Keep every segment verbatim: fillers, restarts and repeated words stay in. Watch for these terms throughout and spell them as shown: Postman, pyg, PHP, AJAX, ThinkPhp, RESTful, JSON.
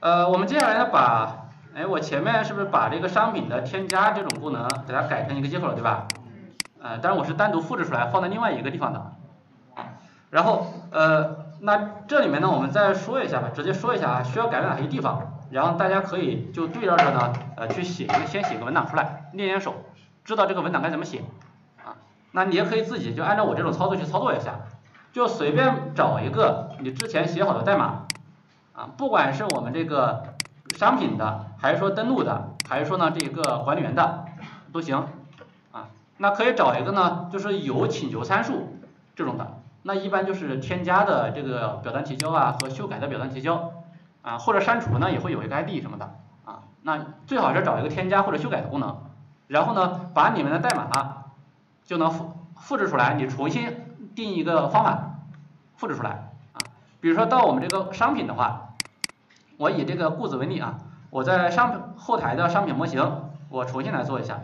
呃，我们接下来呢把，哎，我前面是不是把这个商品的添加这种功能给它改成一个接口了，对吧？呃，当然我是单独复制出来放在另外一个地方的。然后呃，那这里面呢我们再说一下吧，直接说一下需要改哪些地方，然后大家可以就对照着呢，呃，去写一个先写个文档出来，练练手，知道这个文档该怎么写。啊，那你也可以自己就按照我这种操作去操作一下，就随便找一个你之前写好的代码。 啊，不管是我们这个商品的，还是说登录的，还是说呢这个管理员的，都行。啊，那可以找一个呢，就是有请求参数这种的，那一般就是添加的这个表单提交啊和修改的表单提交，啊或者删除呢也会有一个 I D 什么的，啊，那最好是找一个添加或者修改的功能，然后呢把你们的代码、啊、就能复复制出来，你重新定一个方法复制出来。 比如说到我们这个商品的话，我以这个顾子为例啊，我在商后台的商品模型，我重新来做一下，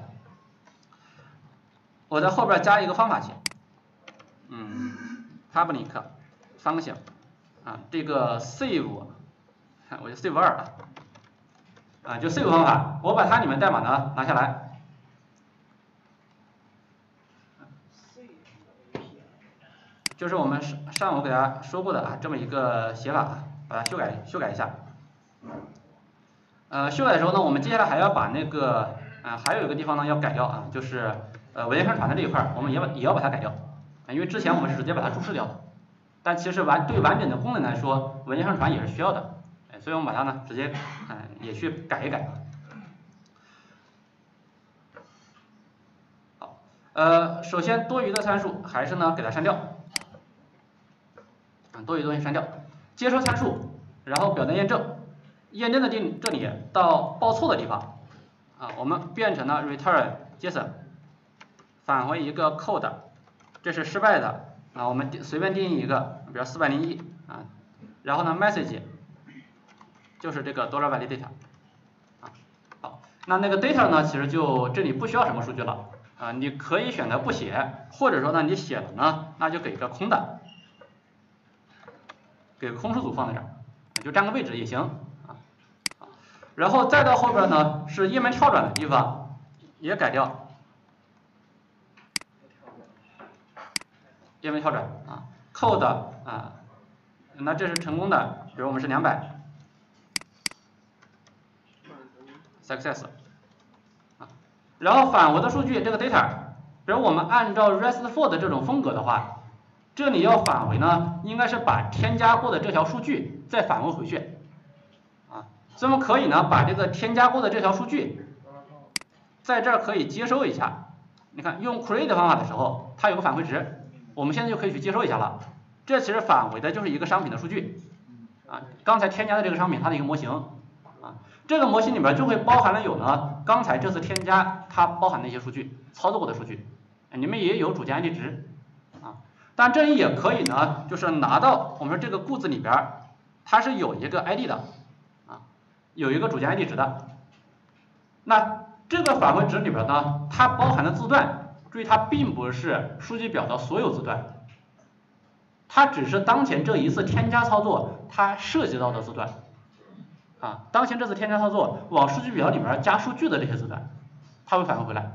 我在后边加一个方法型，嗯 ，public function 啊，这个 save 我就 save 二了，啊，就 save 方法，我把它里面代码呢拿下来。 就是我们上上午给大家说过的啊，这么一个写法啊，把它修改修改一下。呃，修改的时候呢，我们接下来还要把那个啊、呃，还有一个地方呢要改掉啊，就是呃文件上传的这一块，我们也把也要把它改掉、啊，因为之前我们是直接把它注释掉的，但其实完对完整的功能来说，文件上传也是需要的，哎，所以我们把它呢直接嗯、呃、也去改一改。好，呃，首先多余的参数还是呢给它删掉。 多余东西删掉，接收参数，然后表单验证，验证的地这里到报错的地方，啊，我们变成了 return JSON， 返回一个 code， 这是失败的，啊，我们随便定义一个，比如四零一啊，然后呢 message 就是这个 dollar validate， 啊，好，那那个 data 呢，其实就这里不需要什么数据了，啊，你可以选择不写，或者说呢你写了呢，那就给一个空的。 给空数组放在这儿，就占个位置也行啊。然后再到后边呢，是页面跳转的地方也改掉，页面跳转啊 ，code 啊，那这是成功的，比如我们是两百 ，success 啊。然后返回的数据这个 data， 比如我们按照 RESTful 的这种风格的话。 这里要返回呢，应该是把添加过的这条数据再返回回去，啊，所以我们可以呢把这个添加过的这条数据，在这儿可以接收一下。你看用 create 方法的时候，它有个返回值，我们现在就可以去接收一下了。这其实返回的就是一个商品的数据，啊，刚才添加的这个商品它的一个模型，啊，这个模型里边就会包含了有呢刚才这次添加它包含的一些数据，操作过的数据，你们也有主键 I D 值。 但这里也可以呢，就是拿到我们这个固字里边，它是有一个 I D 的，啊，有一个主键 I D 值的。那这个返回值里边呢，它包含的字段，注意它并不是数据表的所有字段，它只是当前这一次添加操作它涉及到的字段，啊，当前这次添加操作往数据表里边加数据的这些字段，它会返回回来。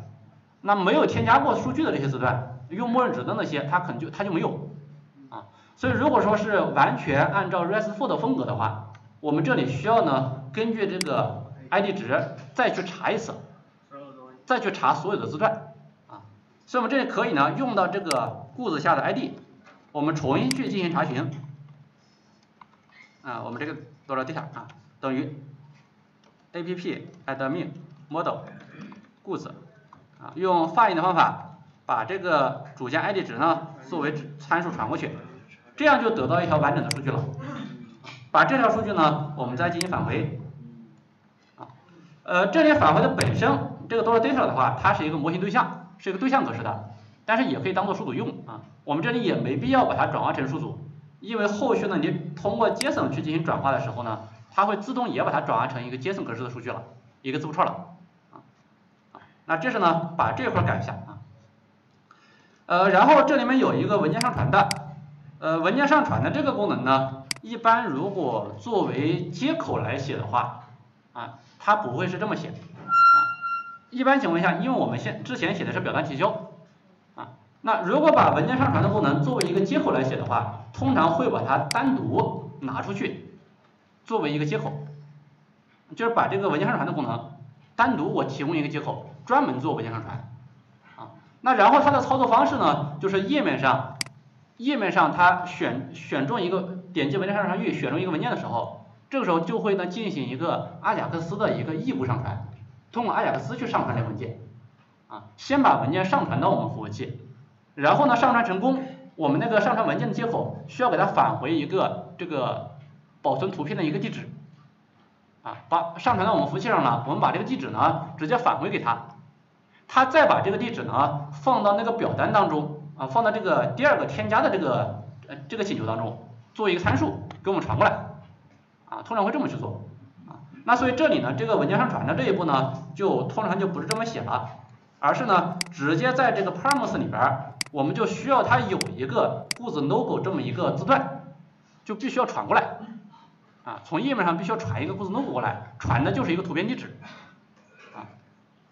那没有添加过数据的这些字段。 用默认值的那些，它可能就它就没有啊，所以如果说是完全按照 RESTful 的风格的话，我们这里需要呢根据这个 I D 值再去查一次，再去查所有的字段啊，所以我们这里可以呢用到这个固字下的 I D， 我们重新去进行查询啊，我们这个多少 data 啊等于 app admin model 固字啊，用发音的方法。 把这个主键 I D 值呢作为参数传过去，这样就得到一条完整的数据了。把这条数据呢，我们再进行返回。啊，呃，这里返回的本身这个 dollar data 的话，它是一个模型对象，是一个对象格式的，但是也可以当做数组用啊。我们这里也没必要把它转化成数组，因为后续呢，你通过 JSON 去进行转化的时候呢，它会自动也把它转化成一个 JSON 格式的数据了，一个字符串了。啊，那这是呢，把这块改一下啊。 呃，然后这里面有一个文件上传的，呃，文件上传的这个功能呢，一般如果作为接口来写的话，啊，它不会是这么写，啊，一般情况下，因为我们现之前写的是表单提交，啊，那如果把文件上传的功能作为一个接口来写的话，通常会把它单独拿出去，作为一个接口，就是把这个文件上传的功能单独我提供一个接口，专门做文件上传。 那然后它的操作方式呢，就是页面上，页面上它选选中一个点击文件上传域，选中一个文件的时候，这个时候就会呢进行一个阿贾克斯的一个异步上传，通过阿贾克斯去上传这文件，啊，先把文件上传到我们服务器，然后呢上传成功，我们那个上传文件的接口需要给它返回一个这个保存图片的一个地址，啊，把上传到我们服务器上了，我们把这个地址呢直接返回给它。 他再把这个地址呢放到那个表单当中啊，放到这个第二个添加的这个呃这个请求当中，作为一个参数给我们传过来啊，通常会这么去做啊。那所以这里呢，这个文件上传的这一步呢，就通常就不是这么写了，而是呢直接在这个 promise 里边，我们就需要它有一个固子 logo 这么一个字段，就必须要传过来啊，从页面上必须要传一个固子 logo 过来，传的就是一个图片地址。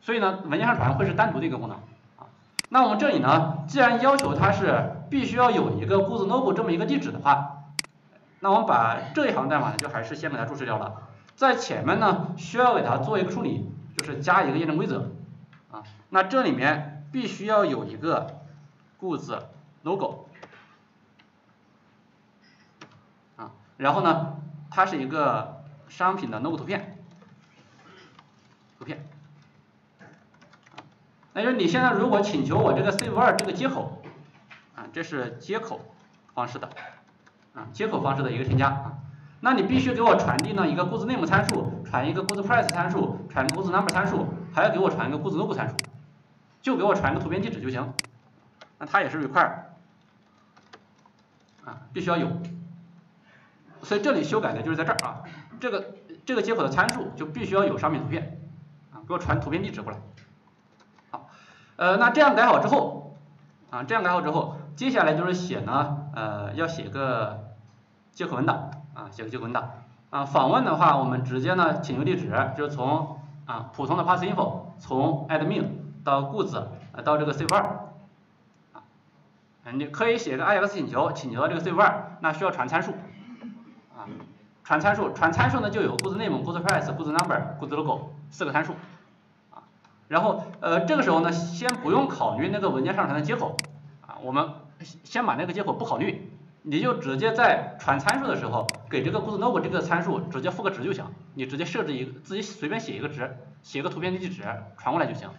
所以呢，文件上传会是单独的一个功能啊。那我们这里呢，既然要求它是必须要有一个固子 logo 这么一个地址的话，那我们把这一行代码呢，就还是先给它注释掉了。在前面呢，需要给它做一个处理，就是加一个验证规则啊。那这里面必须要有一个固子 logo 啊，然后呢，它是一个商品的 logo 图片，图片。 那就是你现在如果请求我这个 save 二这个接口，啊，这是接口方式的，啊，接口方式的一个添加啊，那你必须给我传递呢一个 goods_name 参数，传一个 goods_price 参数，传 goods_number 参数，还要给我传一个 goods_logo 参数，就给我传个图片地址就行。那它也是 require， 啊，必须要有。所以这里修改的就是在这儿啊，这个这个接口的参数就必须要有商品图片，啊，给我传图片地址过来。 呃，那这样改好之后，啊，这样改好之后，接下来就是写呢，呃，要写个接口文档，啊，写个接口文档，啊，访问的话，我们直接呢，请求地址就是从啊普通的 pass info 从 admin 到 goods 啊到这个 save 二，啊，你可以写个 ajax 请求，请求到这个 save 二，那需要传参数，啊，传参数，传参数呢就有 goods name、goods price、goods number、goods logo 四个参数。 然后，呃，这个时候呢，先不用考虑那个文件上传的接口，啊，我们先把那个接口不考虑，你就直接在传参数的时候，给这个 goods_logo 这个参数直接赋个值就行，你直接设置一个自己随便写一个值，写个图片的地址传过来就行，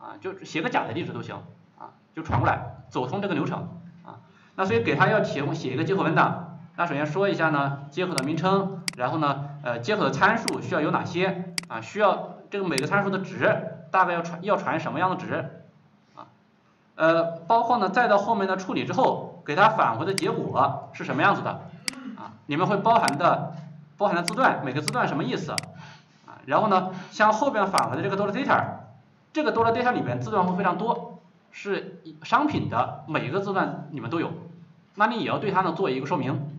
啊，就写个假的地址都行，啊，就传过来，走通这个流程，啊，那所以给它要提供写一个接口文档，那首先说一下呢，接口的名称，然后呢，呃，接口的参数需要有哪些，啊，需要这个每个参数的值。 大概要传要传什么样的值啊？呃，包括呢，再到后面的处理之后，给它返回的结果是什么样子的啊？里面会包含的包含的字段，每个字段什么意思啊？然后呢，像后边返回的这个 dollar data， 这个 dollar data 里面字段会非常多，是商品的每一个字段里面都有，那你也要对它呢做一个说明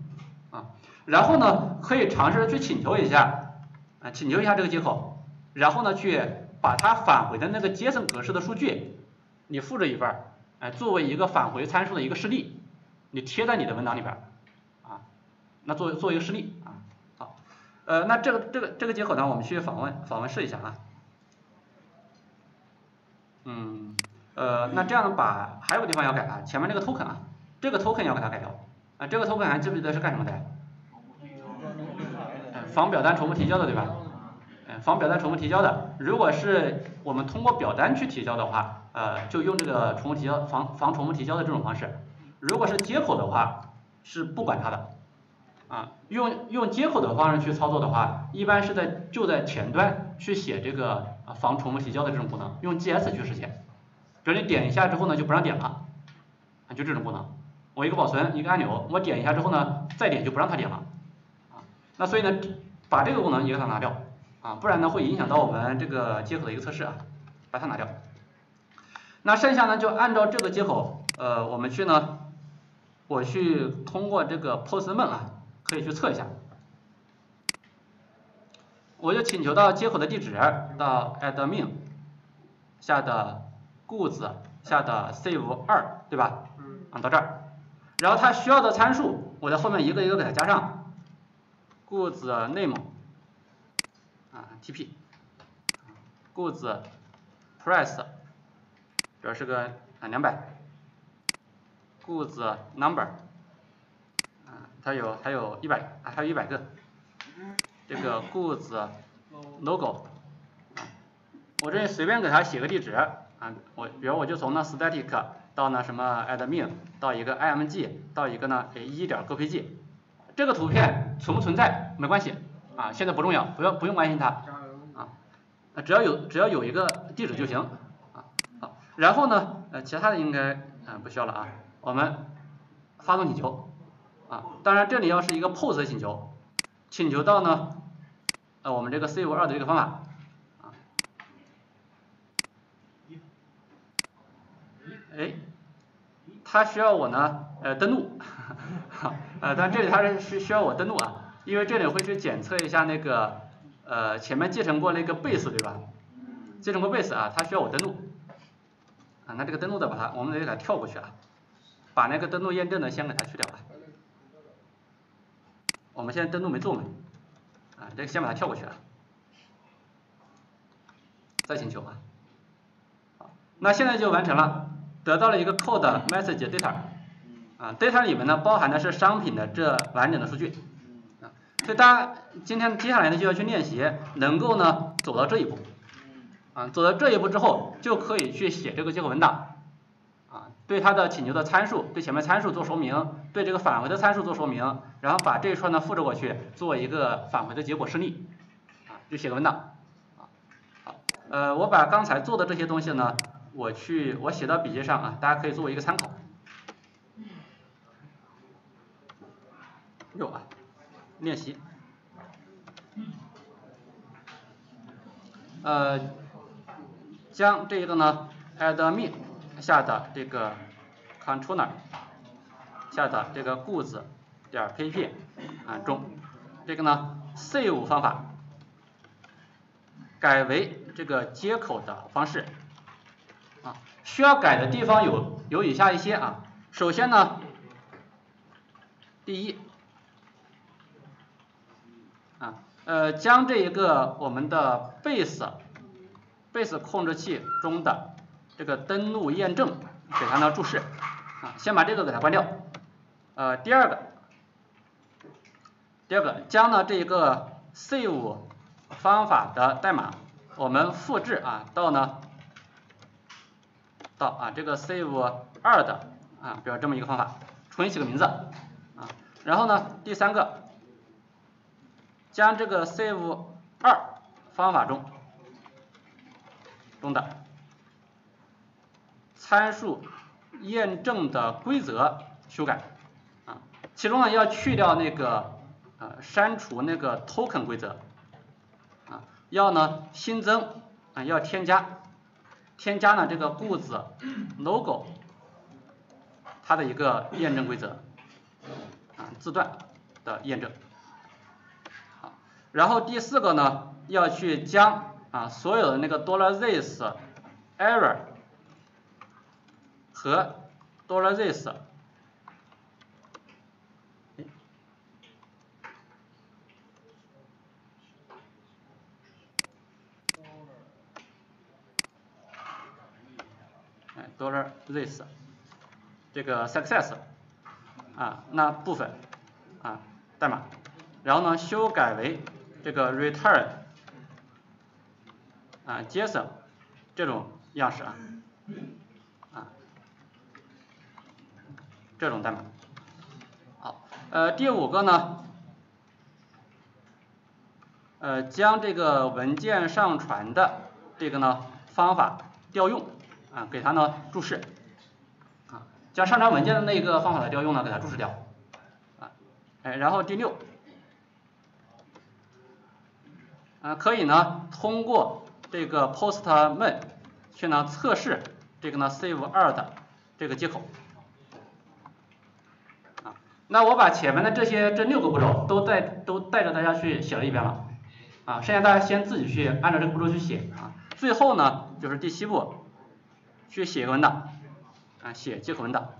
啊。然后呢，可以尝试去请求一下啊，请求一下这个接口，然后呢去。 把它返回的那个 JSON 格式的数据，你复制一份儿，哎，作为一个返回参数的一个示例，你贴在你的文档里边儿，啊，那作为作为一个示例啊，好，呃，那这个这个这个接口呢，我们去访问访问试一下啊，嗯，呃，那这样把还有个地方要改啊，前面这个 token 啊，这个 token 要给它改掉，啊，这个 token 还记不记得是干什么的？哎，防表单重复提交的对吧？ 防表单重复提交的，如果是我们通过表单去提交的话，呃，就用这个重复提交防防重复提交的这种方式。如果是接口的话，是不管它的，啊，用用接口的方式去操作的话，一般是在就在前端去写这个防重复提交的这种功能，用 G S 去实现。比如你点一下之后呢，就不让点了，啊，就这种功能。我一个保存一个按钮，我点一下之后呢，再点就不让它点了，啊，那所以呢，把这个功能也给它拿掉。 啊，不然呢会影响到我们这个接口的一个测试啊，把它拿掉。那剩下呢就按照这个接口，呃，我们去呢，我去通过这个 Postman 啊，可以去测一下。我就请求到接口的地址，到 admin 下的 goods 下的 save 二，对吧？嗯，到这儿，然后它需要的参数，我在后面一个一个给它加上 goods name 啊 tp goods price 这是个啊两百 goods number 啊它有还有一百啊还有一百个。 这个 goods logo， 我这里随便给它写个地址啊，我比如我就从那 static 到那什么 admin 到一个 img 到一个呢 一点 gpg， 这个图片存不存在没关系啊，现在不重要，不要不用关心它啊，只要有只要有一个地址就行啊。好，然后呢，呃，其他的应该嗯不需要了啊，我们发送请求啊，当然这里要是一个 post 请求。 请求到呢，呃，我们这个 save 二的这个方法，啊，哎，它需要我呢，呃，登录，呃，但这里它是需需要我登录啊，因为这里会去检测一下那个，呃，前面继承过那个 base 对吧？继承过 base 啊，它需要我登录，啊，那这个登录的把它，我们得给它跳过去啊，把那个登录验证的先给它去掉啊。 我们现在登录没做嘛？啊，这个先把它跳过去啊，再请求啊。那现在就完成了，得到了一个 code message data， 啊 ，data 里面呢包含的是商品的这完整的数据，啊，所以大家今天接下来呢就要去练习，能够呢走到这一步，啊，走到这一步之后就可以去写这个接口文档，啊。 对它的请求的参数，对前面参数做说明，对这个返回的参数做说明，然后把这一串呢复制过去，做一个返回的结果示例，啊，就写个文档，啊，好，呃，我把刚才做的这些东西呢，我去我写到笔记上啊，大家可以作为一个参考。有啊，练习。呃，将这个呢 admin 下的这个 controller 下的这个 goods 点 php 啊中，这个呢 save 方法改为这个接口的方式啊，需要改的地方有有以下一些啊，首先呢，第一啊呃将这一个我们的 base base 控制器中的 这个登录验证给它呢注释啊，先把这个给它关掉。呃，第二个，第二个将呢这一个 save 方法的代码我们复制啊到呢到啊这个 save 二的啊，比如这么一个方法，重新起个名字啊。然后呢，第三个，将这个 save 二方法中中的 参数验证的规则修改啊，其中呢要去掉那个呃删除那个 token 规则啊，要呢新增啊要添加添加呢这个 goods logo 它的一个验证规则啊字段的验证好，然后第四个呢要去将啊所有的那个 dollar this error 和 dollar this， 哎 ，dollar this 这个 success 啊那部分啊代码，然后呢修改为这个 return 啊 JSON 这种样式啊。 这种代码，好，呃，第五个呢，呃，将这个文件上传的这个呢方法调用啊，给它呢注释，啊，将上传文件的那个方法的调用呢给它注释掉，啊，哎，然后第六，啊，可以呢通过这个 Postman 去呢测试这个呢 save 二的这个接口。那我把前面的这些这六个步骤都带都带着大家去写了一遍了，啊，剩下大家先自己去按照这个步骤去写啊。最后呢，就是第七步，去写一个文档，啊，写接口文档。